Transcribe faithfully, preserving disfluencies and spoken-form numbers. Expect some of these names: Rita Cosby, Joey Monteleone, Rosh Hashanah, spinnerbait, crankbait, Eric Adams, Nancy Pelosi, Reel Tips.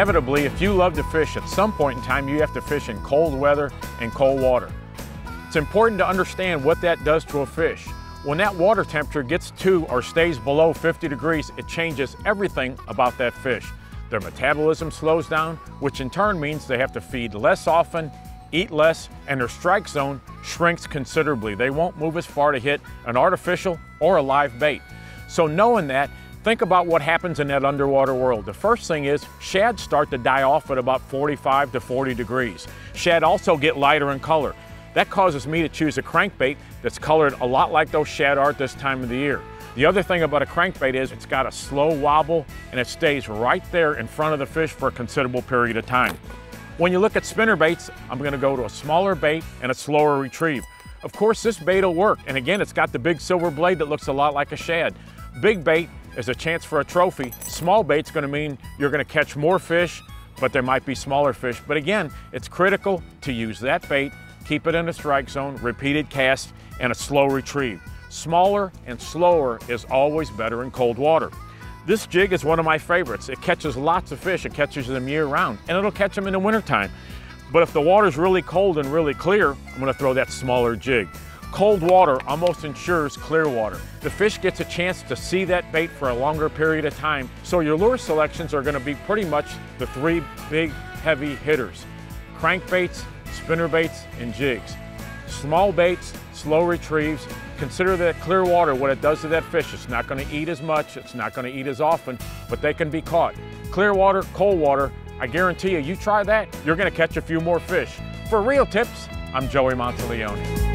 Inevitably, if you love to fish, at some point in time, you have to fish in cold weather and cold water. It's important to understand what that does to a fish. When that water temperature gets to or stays below fifty degrees, it changes everything about that fish. Their metabolism slows down, which in turn means they have to feed less often, eat less, and their strike zone shrinks considerably. They won't move as far to hit an artificial or a live bait. So knowing that, think about what happens in that underwater world. The first thing is shad start to die off at about forty-five to forty degrees. Shad also get lighter in color. That causes me to choose a crankbait that's colored a lot like those shad are at this time of the year. The other thing about a crankbait is it's got a slow wobble and it stays right there in front of the fish for a considerable period of time. When you look at spinnerbaits, I'm going to go to a smaller bait and a slower retrieve. Of course, this bait will work, and again, it's got the big silver blade that looks a lot like a shad. Big bait is a chance for a trophy. Small bait's going to mean you're going to catch more fish, but there might be smaller fish. But again, it's critical to use that bait, keep it in a strike zone, repeated cast, and a slow retrieve. Smaller and slower is always better in cold water. This jig is one of my favorites. It catches lots of fish. It catches them year round, and it'll catch them in the wintertime. But if the water's really cold and really clear, I'm gonna throw that smaller jig. Cold water almost ensures clear water. The fish gets a chance to see that bait for a longer period of time, so your lure selections are gonna be pretty much the three big heavy hitters: crankbaits, spinnerbaits, and jigs. Small baits, slow retrieves. Consider that clear water, what it does to that fish. It's not gonna eat as much, it's not gonna eat as often, but they can be caught. Clear water, cold water, I guarantee you, you try that, you're gonna catch a few more fish. For Reel Tips, I'm Joey Monteleone.